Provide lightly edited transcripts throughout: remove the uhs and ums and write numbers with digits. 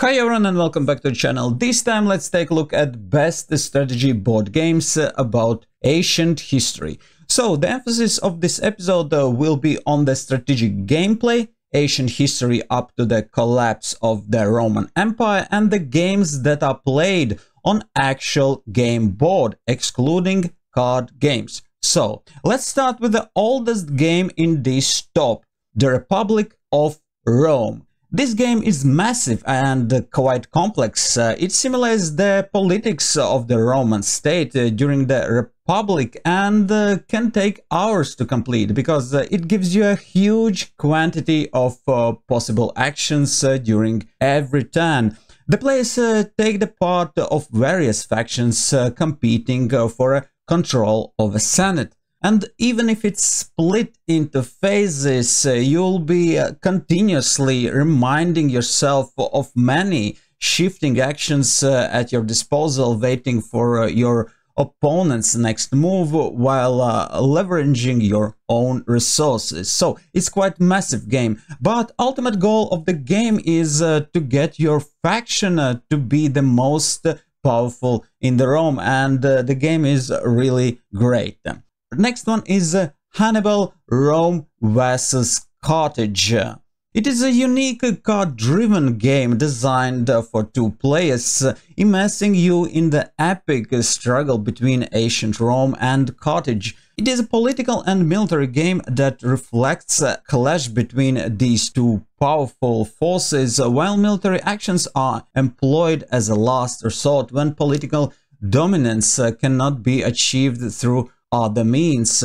Hi everyone and welcome back to the channel. This time let's take a look at best strategy board games about ancient history. So the emphasis of this episode will be on the strategic gameplay, ancient history up to the collapse of the Roman Empire, and the games that are played on actual game board, excluding card games. So let's start with the oldest game in this top, the Republic of Rome. This game is massive and quite complex. It simulates the politics of the Roman state during the Republic and can take hours to complete because it gives you a huge quantity of possible actions during every turn. The players take the part of various factions competing for control of a Senate. And even if it's split into phases, you'll be continuously reminding yourself of many shifting actions at your disposal, waiting for your opponent's next move while leveraging your own resources. So it's quite a massive game, but ultimate goal of the game is to get your faction to be the most powerful in the Rome, and the game is really great. Next one is Hannibal: Rome vs. Carthage. It is a unique card-driven game designed for two players, immersing you in the epic struggle between ancient Rome and Carthage. It is a political and military game that reflects a clash between these two powerful forces, while military actions are employed as a last resort when political dominance cannot be achieved through other means.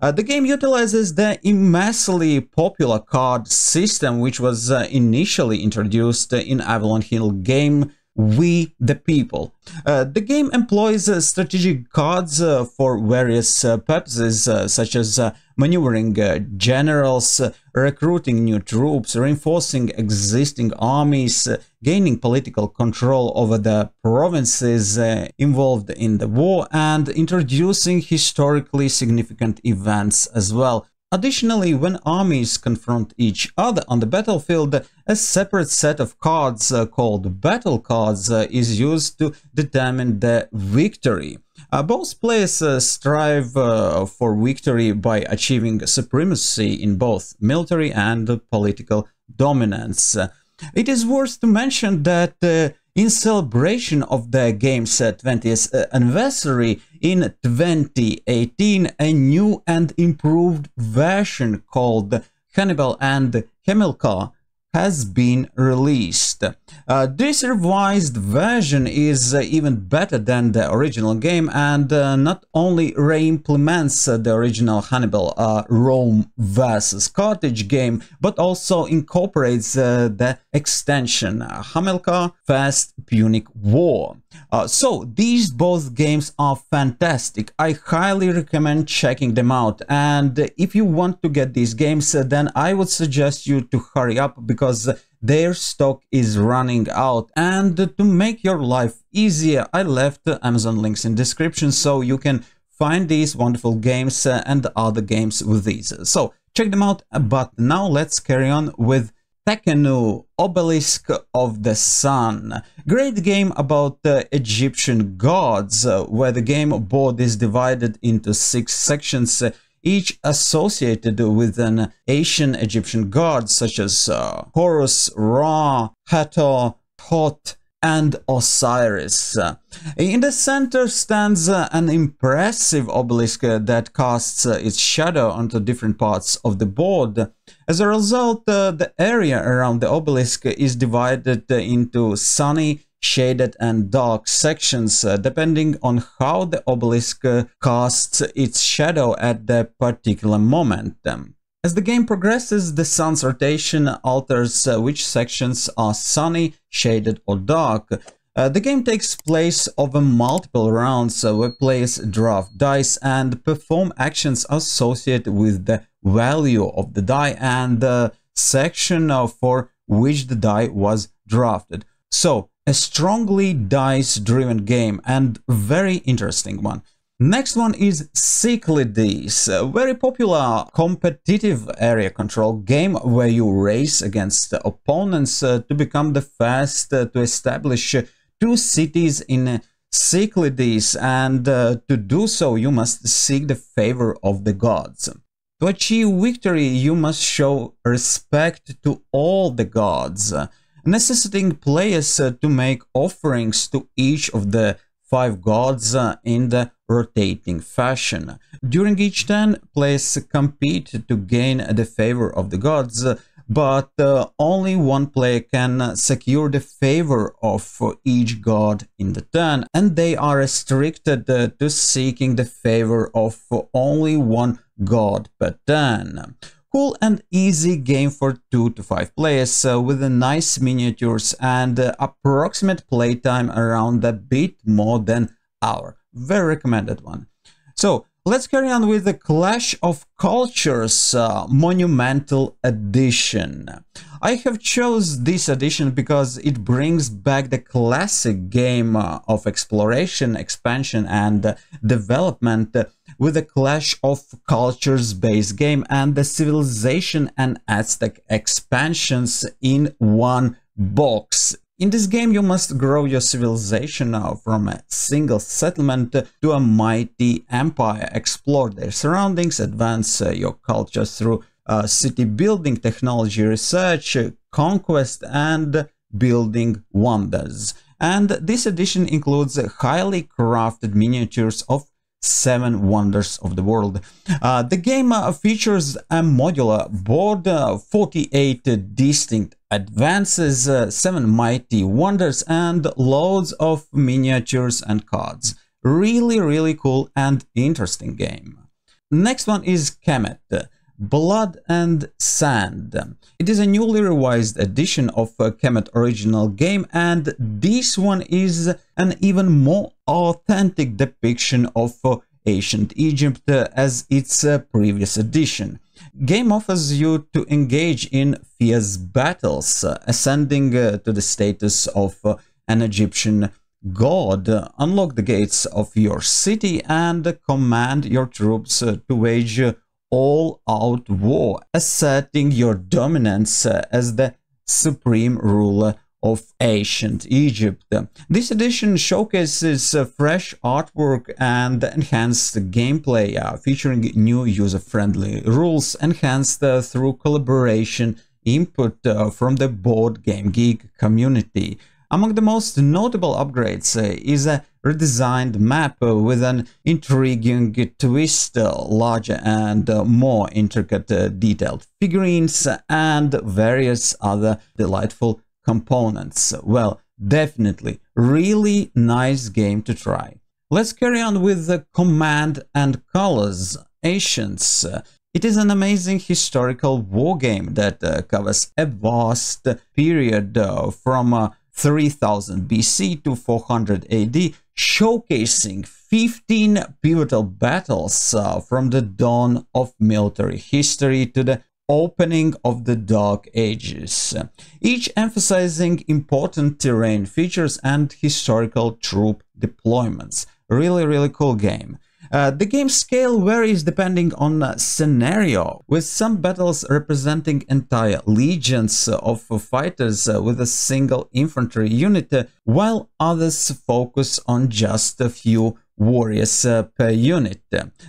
The game utilizes the immensely popular card system, which was initially introduced in Avalon Hill game We the People. The game employs strategic cards for various purposes, such as maneuvering generals, recruiting new troops, reinforcing existing armies, gaining political control over the provinces involved in the war, and introducing historically significant events as well. Additionally, when armies confront each other on the battlefield, a separate set of cards called battle cards is used to determine the victory. Both players strive for victory by achieving supremacy in both military and political dominance. It is worth to mention that in celebration of the game's 20th anniversary in 2018, a new and improved version called Hannibal and Hamilcar has been released. This revised version is even better than the original game and not only re-implements the original Hannibal Rome vs. Carthage game, but also incorporates the extension Hamilcar First Punic War. So these both games are fantastic. I highly recommend checking them out, and if you want to get these games, then I would suggest you to hurry up because their stock is running out. And to make your life easier, I left Amazon links in description so you can find these wonderful games and other games with these. So check them out, but now let's carry on with Tekhenu, Obelisk of the Sun. Great game about the Egyptian gods, where the game board is divided into 6 sections, each associated with an ancient Egyptian god, such as Horus, Ra, Hathor, Thoth, and Osiris. In the center stands an impressive obelisk that casts its shadow onto different parts of the board. As a result, the area around the obelisk is divided into sunny, shaded, and dark sections, depending on how the obelisk casts its shadow at the particular moment. As the game progresses, the sun's rotation alters which sections are sunny, shaded, or dark. The game takes place over multiple rounds where players draft dice and perform actions associated with the value of the die and the section for which the die was drafted. So, a strongly dice-driven game and very interesting one. Next one is Cyclades, a very popular competitive area control game where you race against opponents to become the first to establish two cities in Cyclades, and to do so you must seek the favor of the gods. To achieve victory you must show respect to all the gods, necessitating players to make offerings to each of the five gods in the rotating fashion. During each turn, players compete to gain the favor of the gods, but only one player can secure the favor of each god in the turn, and they are restricted to seeking the favor of only one god per turn. Cool and easy game for 2 to 5 players with nice miniatures and approximate playtime around a bit more than an hour. Very recommended one. So let's carry on with the Clash of Cultures Monumental Edition. I have chose this edition because it brings back the classic game of exploration, expansion and development with a Clash of Cultures base game and the Civilization and Aztec expansions in one box. In this game you must grow your civilization from a single settlement to a mighty empire, explore their surroundings, advance your culture through city building, technology research, conquest and building wonders. And this edition includes highly crafted miniatures of 7 wonders of the world. The game features a modular board, 48 distinct advances, 7 mighty wonders and loads of miniatures and cards. Really cool and interesting game. Next one is Kemet, Blood and Sand. It is a newly revised edition of Kemet original game, and this one is an even more authentic depiction of ancient Egypt as its previous edition. Game offers you to engage in fierce battles, ascending to the status of an Egyptian god, unlock the gates of your city and command your troops to wage all-out war, asserting your dominance as the supreme ruler of ancient Egypt. This edition showcases fresh artwork and enhanced gameplay, featuring new user-friendly rules enhanced through collaboration input from the Board Game Geek community. Among the most notable upgrades is a redesigned map with an intriguing twist, larger and more intricate detailed figurines and various other delightful components. Well, definitely really nice game to try. Let's carry on with the Command and Colors Ancients. It is an amazing historical war game that covers a vast period from 3000 BC to 400 AD, showcasing 15 pivotal battles from the dawn of military history to the opening of the Dark Ages, each emphasizing important terrain features and historical troop deployments. Really cool game. The game scale varies depending on scenario, with some battles representing entire legions of fighters with a single infantry unit, while others focus on just a few warriors per unit.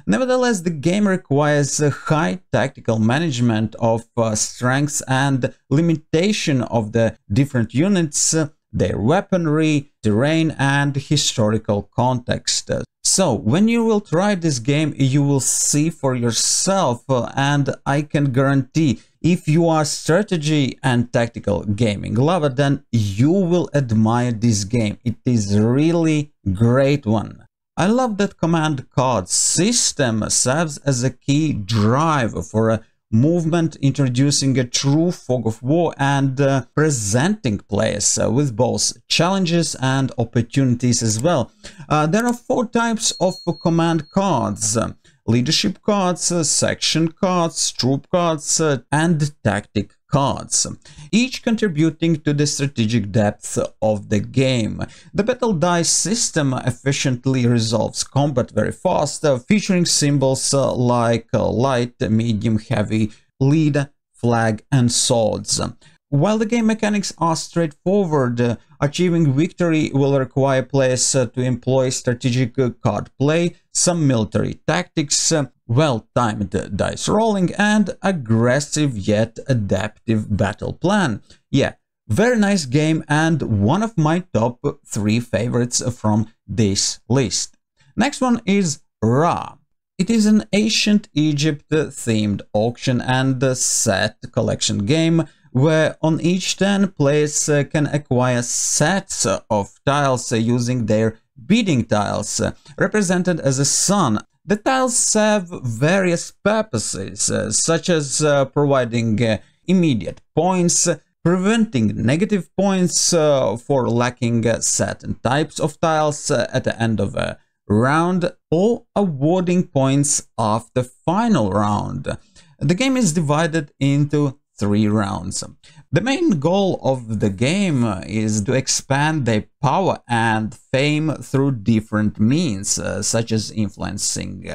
Nevertheless, the game requires high tactical management of strengths and limitation of the different units, their weaponry, terrain and historical context. So when you will try this game you will see for yourself, and I can guarantee if you are strategy and tactical gaming lover, then you will admire this game. It is really great one. I love that command card system serves as a key drive for a movement, introducing a true fog of war and presenting players with both challenges and opportunities as well. There are 4 types of command cards: leadership cards, section cards, troop cards and tactic cards, each contributing to the strategic depth of the game. The battle dice system efficiently resolves combat very fast, featuring symbols like light, medium, heavy, lead, flag and swords. While the game mechanics are straightforward, achieving victory will require players to employ strategic card play, some military tactics, well-timed dice rolling, and aggressive yet adaptive battle plan. Yeah, very nice game and one of my top 3 favorites from this list. Next one is Ra. It is an ancient Egypt themed auction and set collection game, where on each turn players can acquire sets of tiles using their bidding tiles, represented as a sun. The tiles serve various purposes, such as providing immediate points, preventing negative points for lacking certain types of tiles at the end of a round, or awarding points after final round. The game is divided into 3 rounds. The main goal of the game is to expand their power and fame through different means, such as influencing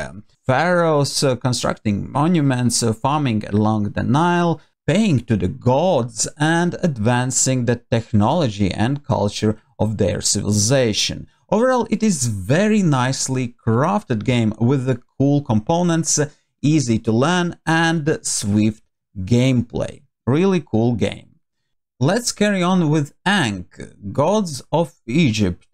pharaohs, constructing monuments, farming along the Nile, paying to the gods, and advancing the technology and culture of their civilization. Overall, it is very nicely crafted game with the cool components, easy to learn, and swift gameplay. Really cool game. Let's carry on with Ankh, Gods of Egypt.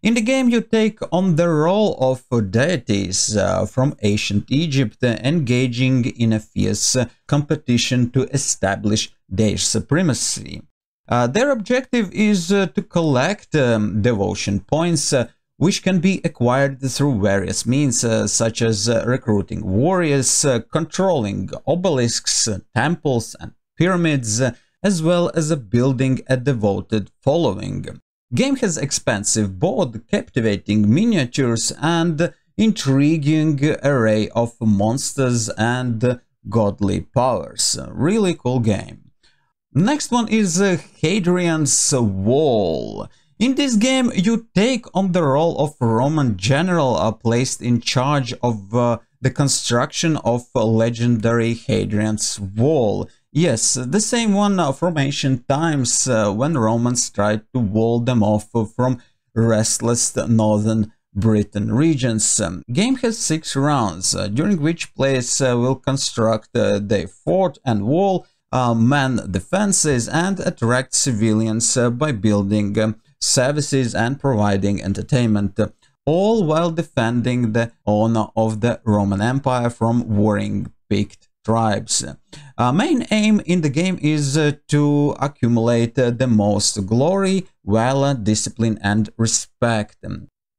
In the game you take on the role of deities from ancient Egypt, engaging in a fierce competition to establish their supremacy. Their objective is to collect devotion points, which can be acquired through various means, such as recruiting warriors, controlling obelisks, temples and pyramids, as well as building a devoted following. Game has expansive board, captivating miniatures and intriguing array of monsters and godly powers. Really cool game. Next one is Hadrian's Wall. In this game, you take on the role of Roman general placed in charge of the construction of legendary Hadrian's Wall. Yes, the same one from ancient times when Romans tried to wall them off from restless northern Britain regions. Game has 6 rounds, during which players will construct their fort and wall, man the fences, and attract civilians by building services and providing entertainment, all while defending the honor of the Roman Empire from warring Pict tribes. Main aim in the game is to accumulate the most glory, valor, discipline and respect.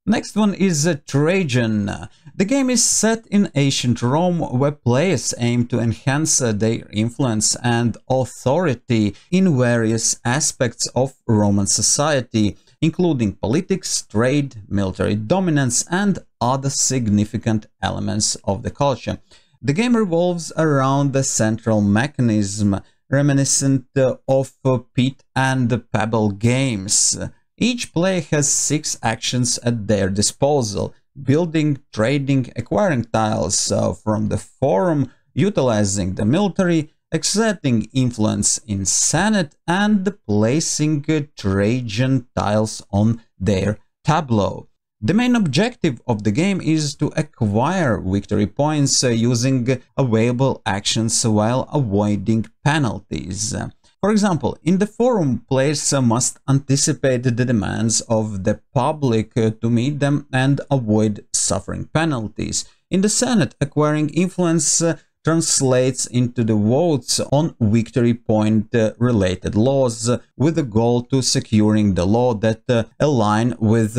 Next one is Trajan. The game is set in ancient Rome, where players aim to enhance their influence and authority in various aspects of Roman society, including politics, trade, military dominance, and other significant elements of the culture. The game revolves around the central mechanism, reminiscent of Pit and Pebble games. Each player has 6 actions at their disposal: building, trading, acquiring tiles from the forum, utilizing the military, exerting influence in Senate, and placing Trajan tiles on their tableau. The main objective of the game is to acquire victory points using available actions while avoiding penalties. For example, in the forum, players must anticipate the demands of the public to meet them and avoid suffering penalties. In the Senate, acquiring influence translates into the votes on victory point-related laws, with the goal to securing the law that align with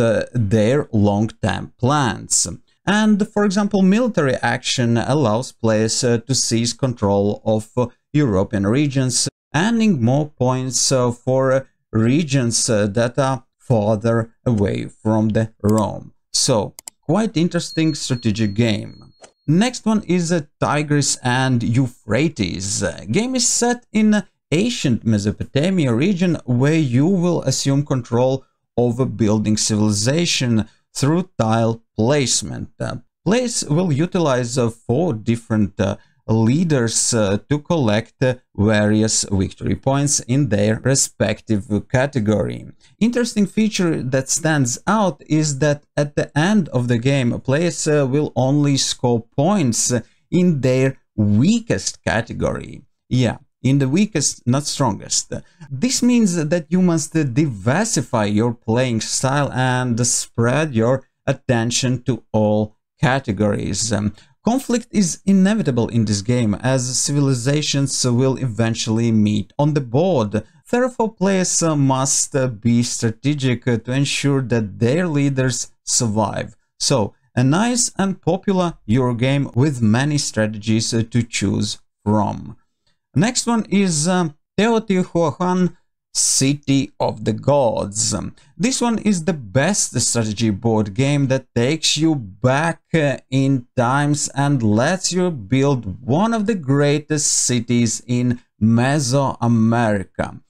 their long-term plans. And, for example, military action allows players to seize control of European regions, earning more points for regions that are farther away from the Rome. So, quite interesting strategic game. Next one is Tigris and Euphrates. Game is set in ancient Mesopotamia region where you will assume control over building civilization through tile placement. Place will utilize four different leaders to collect various victory points in their respective category. Interesting feature that stands out is that at the end of the game, players will only score points in their weakest category. Yeah, in the weakest, not strongest. This means that you must diversify your playing style and spread your attention to all categories. Conflict is inevitable in this game, as civilizations will eventually meet on the board. Therefore, players must be strategic to ensure that their leaders survive. So, a nice and popular Eurogame with many strategies to choose from. Next one is Teotihuacan, City of the Gods. This one is the best strategy board game that takes you back in times and lets you build one of the greatest cities in Mesoamerica.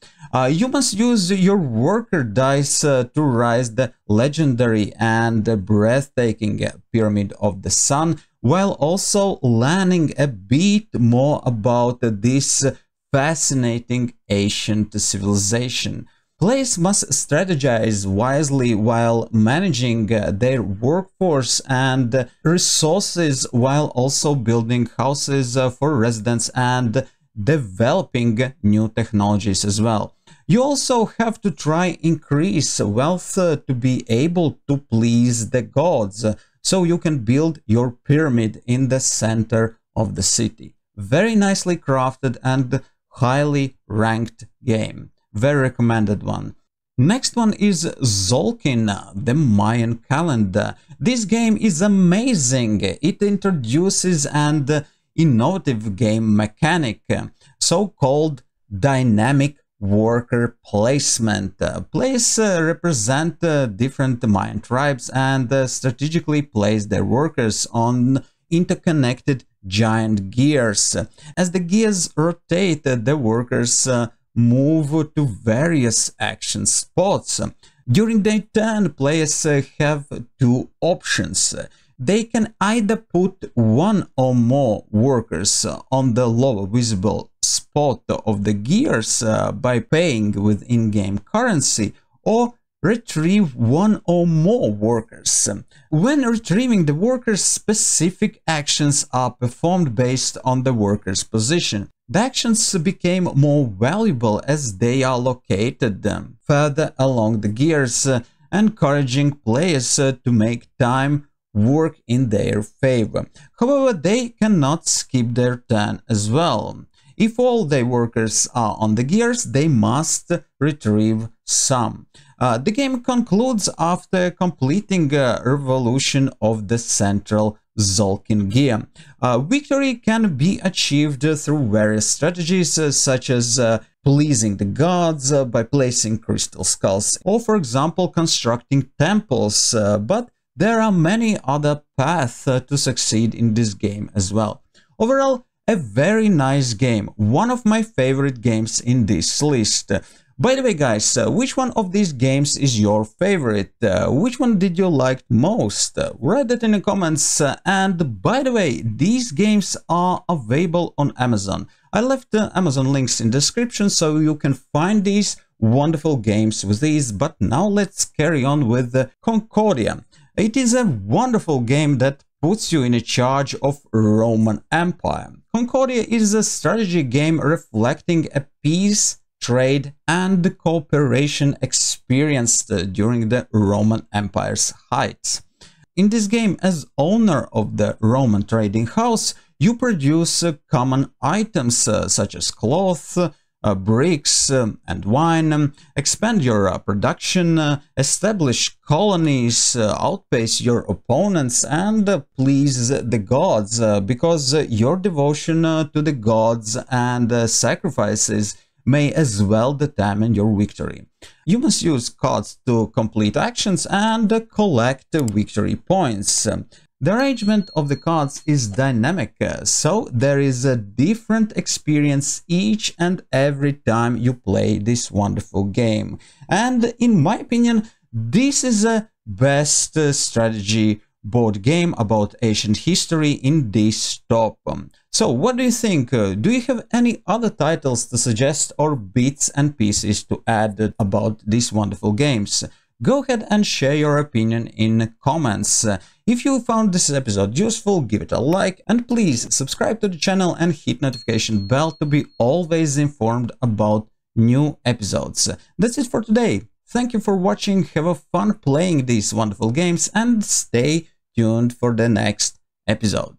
You must use your worker dice to rise the legendary and breathtaking Pyramid of the Sun, while also learning a bit more about this fascinating ancient civilization. Players must strategize wisely while managing their workforce and resources, while also building houses for residents and developing new technologies as well. You also have to try increase wealth to be able to please the gods, so you can build your pyramid in the center of the city. Very nicely crafted and highly ranked game. Very recommended one. Next one is Zolkin, the Mayan calendar. This game is amazing. It introduces an innovative game mechanic, so-called dynamic worker placement. Players represent different Mayan tribes and strategically place their workers on interconnected giant gears. As the gears rotate, the workers move to various action spots. During their turn, players have two options. They can either put one or more workers on the lower visible spot of the gears by paying with in-game currency, or retrieve one or more workers. When retrieving the workers, specific actions are performed based on the worker's position. The actions became more valuable as they are located further along the gears, encouraging players to make time work in their favor. However, they cannot skip their turn as well. If all their workers are on the gears, they must retrieve some. The game concludes after completing a revolution of the central Zolkin gear. Victory can be achieved through various strategies, such as pleasing the gods by placing crystal skulls, or, for example, constructing temples, but there are many other paths to succeed in this game as well. Overall, a very nice game, one of my favorite games in this list. By the way, guys, which one of these games is your favorite? Which one did you like most? Write that in the comments. And by the way, these games are available on Amazon. I left the Amazon links in the description so you can find these wonderful games with these. But now let's carry on with Concordia. It is a wonderful game that puts you in charge of Roman Empire. Concordia is a strategy game reflecting a peace, trade and cooperation experienced during the Roman Empire's height. In this game, as owner of the Roman trading house, you produce common items such as cloth, bricks and wine, expand your production, establish colonies, outpace your opponents and please the gods, because your devotion to the gods and sacrifices may as well determine your victory. You must use cards to complete actions and collect victory points. The arrangement of the cards is dynamic, so there is a different experience each and every time you play this wonderful game. And in my opinion, this is the best strategy board game about ancient history in this top. So what do you think? Do you have any other titles to suggest or bits and pieces to add about these wonderful games? Go ahead and share your opinion in the comments. If you found this episode useful, give it a like and please subscribe to the channel and hit notification bell to be always informed about new episodes. That's it for today. Thank you for watching, have a fun playing these wonderful games and stay tuned for the next episode.